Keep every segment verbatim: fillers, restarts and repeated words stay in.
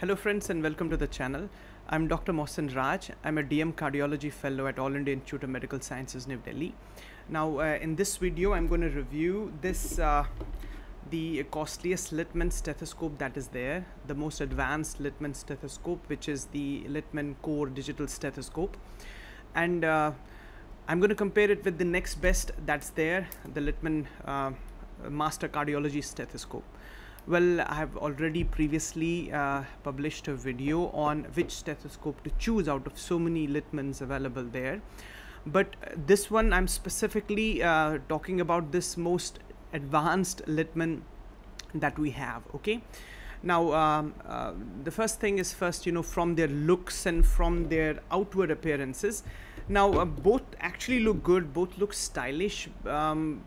Hello friends and welcome to the channel. I'm Doctor Mohsin Raj. I'm a D M Cardiology Fellow at All India Institute of Medical Sciences, New Delhi. Now uh, in this video I'm going to review this uh, the costliest Littmann stethoscope that is there, the most advanced Littmann stethoscope, which is the Littmann Core Digital Stethoscope, and uh, I'm going to compare it with the next best that's there, the Littmann uh, Master Cardiology Stethoscope. Well, I have already previously uh, published a video on which stethoscope to choose out of so many Littmanns available there, but this one I'm specifically uh, talking about this most advanced Littmann that we have. Okay, now um, uh, the first thing is first, you know, from their looks and from their outward appearances. Now uh, both actually look good, both look stylish. Um,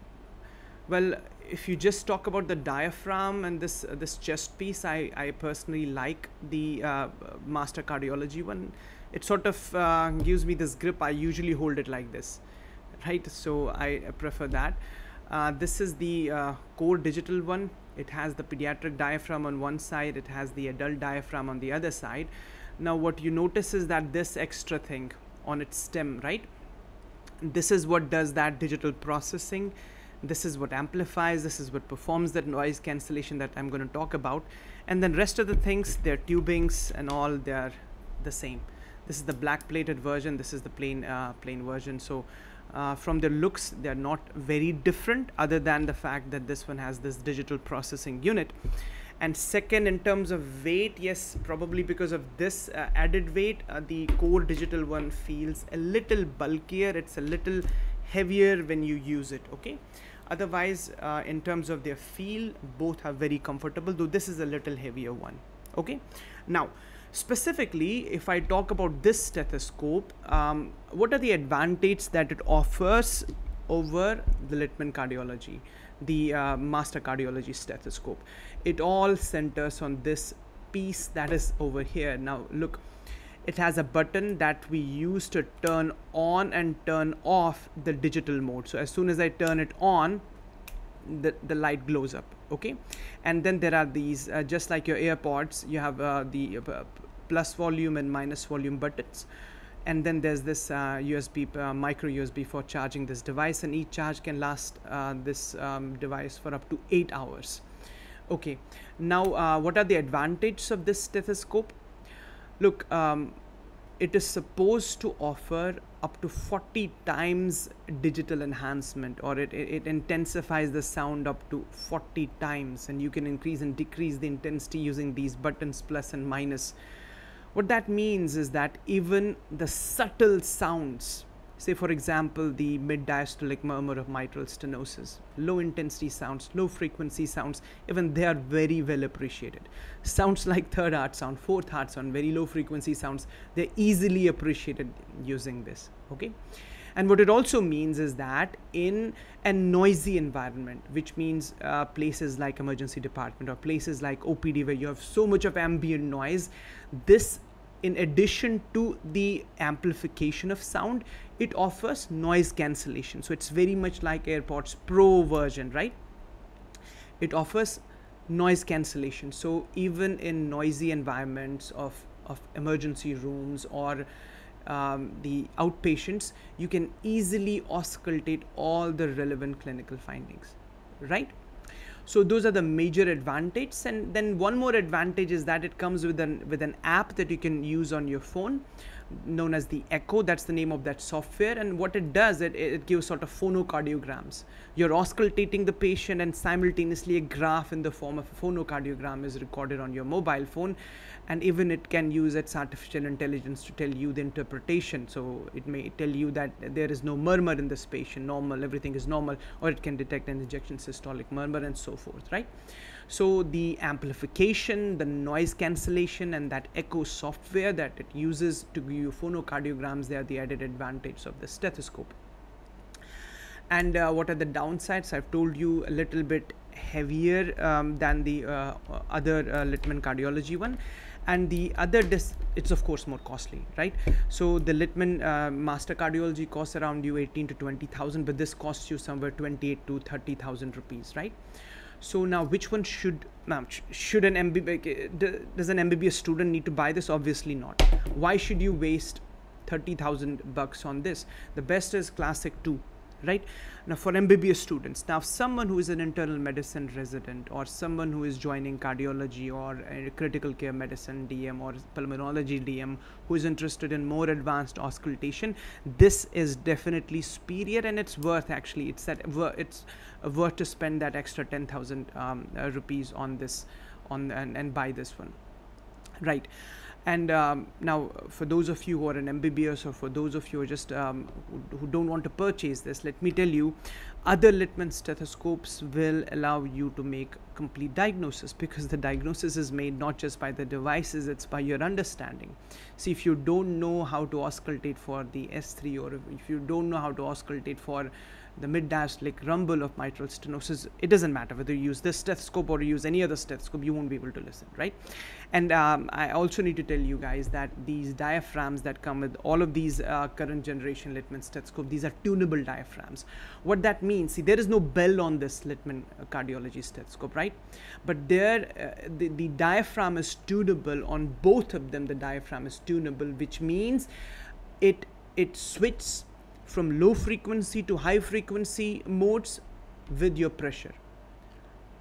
well, if you just talk about the diaphragm and this uh, this chest piece, I, I personally like the uh, Master Cardiology one. It sort of uh, gives me this grip. I usually hold it like this, right? So I prefer that. Uh, this is the uh, Core Digital one. It has the pediatric diaphragm on one side, it has the adult diaphragm on the other side. Now what you notice is that this extra thing on its stem, right? This is what does that digital processing. This is what amplifies, this is what performs that noise cancellation that I'm going to talk about, and then rest of the things, their tubings and all, they are the same. This is the black plated version, this is the plain uh, plain version. So uh, from their looks they are not very different, other than the fact that this one has this digital processing unit. And second, in terms of weight, yes, probably because of this uh, added weight, uh, the Core Digital one feels a little bulkier, it's a little heavier when you use it. Okay, otherwise uh, in terms of their feel, both are very comfortable, though this is a little heavier one. Okay, now specifically if I talk about this stethoscope, um, what are the advantages that it offers over the Littmann Cardiology, the uh, Master Cardiology Stethoscope? It all centers on this piece that is over here. Now look, it has a button that we use to turn on and turn off the digital mode. So as soon as I turn it on, the, the light glows up. Okay, and then there are these uh, just like your AirPods, you have uh, the uh, plus volume and minus volume buttons, and then there's this uh, U S B, uh, micro U S B for charging this device, and each charge can last uh, this um, device for up to eight hours. Okay, now uh, what are the advantages of this stethoscope? Look, um, it is supposed to offer up to forty times digital enhancement, or it, it, it intensifies the sound up to forty times, and you can increase and decrease the intensity using these buttons plus and minus. What that means is that even the subtle sounds, say for example the mid-diastolic murmur of mitral stenosis, low intensity sounds, low frequency sounds, even they are very well appreciated. Sounds like third heart sound, fourth heart sound, very low frequency sounds, they're easily appreciated using this. Okay, and what it also means is that in a noisy environment, which means uh, places like emergency department or places like O P D where you have so much of ambient noise, this, in addition to the amplification of sound, it offers noise cancellation. So it's very much like AirPods Pro version, right? It offers noise cancellation. So even in noisy environments of, of emergency rooms or um, the outpatients, you can easily auscultate all the relevant clinical findings, right? So those are the major advantages. And then one more advantage is that it comes with an with an app that you can use on your phone, known as the Echo. That's the name of that software. And what it does, it, it gives sort of phonocardiograms. You're auscultating the patient and simultaneously a graph in the form of a phonocardiograms is recorded on your mobile phone. And even it can use its artificial intelligence to tell you the interpretation. So it may tell you that there is no murmur in this patient, normal, everything is normal, or it can detect an ejection systolic murmur and so forth, right? So the amplification, the noise cancellation, and that Echo software that it uses to give you phonocardiograms, they are the added advantages of the stethoscope. And uh, what are the downsides? I've told you, a little bit heavier um, than the uh, other uh, Littmann Cardiology one. And the other, dis it's of course more costly, right? So the Littmann uh, Master Cardiology costs around you eighteen to twenty thousand, but this costs you somewhere twenty-eight to thirty thousand rupees, right? So now which one should, now should an M B B S, does an M B B S student need to buy this? Obviously not. Why should you waste thirty thousand bucks on this? The best is classic two, right? Now for M B B S students, now someone who is an internal medicine resident or someone who is joining cardiology or uh, critical care medicine D M or pulmonology D M, who is interested in more advanced auscultation, this is definitely superior and it's worth, actually it's that it's worth to spend that extra ten thousand um, uh, rupees on this on and, and buy this one, right? And um, now for those of you who are in M B B S or for those of you who are just um, who, who don't want to purchase this, let me tell you, other Littmann stethoscopes will allow you to make complete diagnosis, because the diagnosis is made not just by the devices, it's by your understanding. See, if you don't know how to auscultate for the S three, or if you don't know how to auscultate for the mid-diastolic rumble of mitral stenosis, it doesn't matter whether you use this stethoscope or you use any other stethoscope, you won't be able to listen, right? And um, I also need to tell you guys that these diaphragms that come with all of these uh, current generation Littmann stethoscope, these are tunable diaphragms. What that means, see, there is no bell on this Littmann cardiology stethoscope, right? But there, uh, the, the diaphragm is tunable on both of them. The diaphragm is tunable, which means it, it switches from low frequency to high frequency modes with your pressure.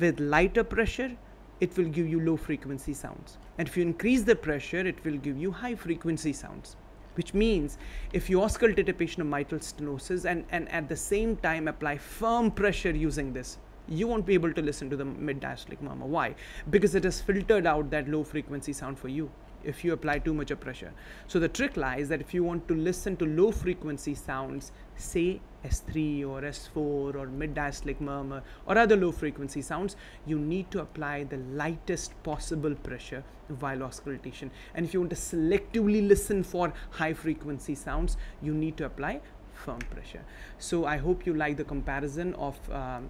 With lighter pressure, it will give you low frequency sounds. And if you increase the pressure, it will give you high frequency sounds. Which means if you auscultate a patient of mitral stenosis and, and at the same time apply firm pressure using this, you won't be able to listen to the mid-diastolic murmur. Why? Because it has filtered out that low frequency sound for you if you apply too much of pressure. So the trick lies that if you want to listen to low frequency sounds, say S three or S four or mid-diastolic murmur or other low frequency sounds, you need to apply the lightest possible pressure while auscultation. And if you want to selectively listen for high frequency sounds, you need to apply firm pressure. So I hope you like the comparison of um,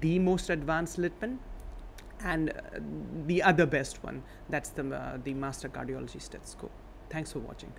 the most advanced Littmann and uh, the other best one, that's the, uh, the master cardiology stethoscope. Thanks for watching.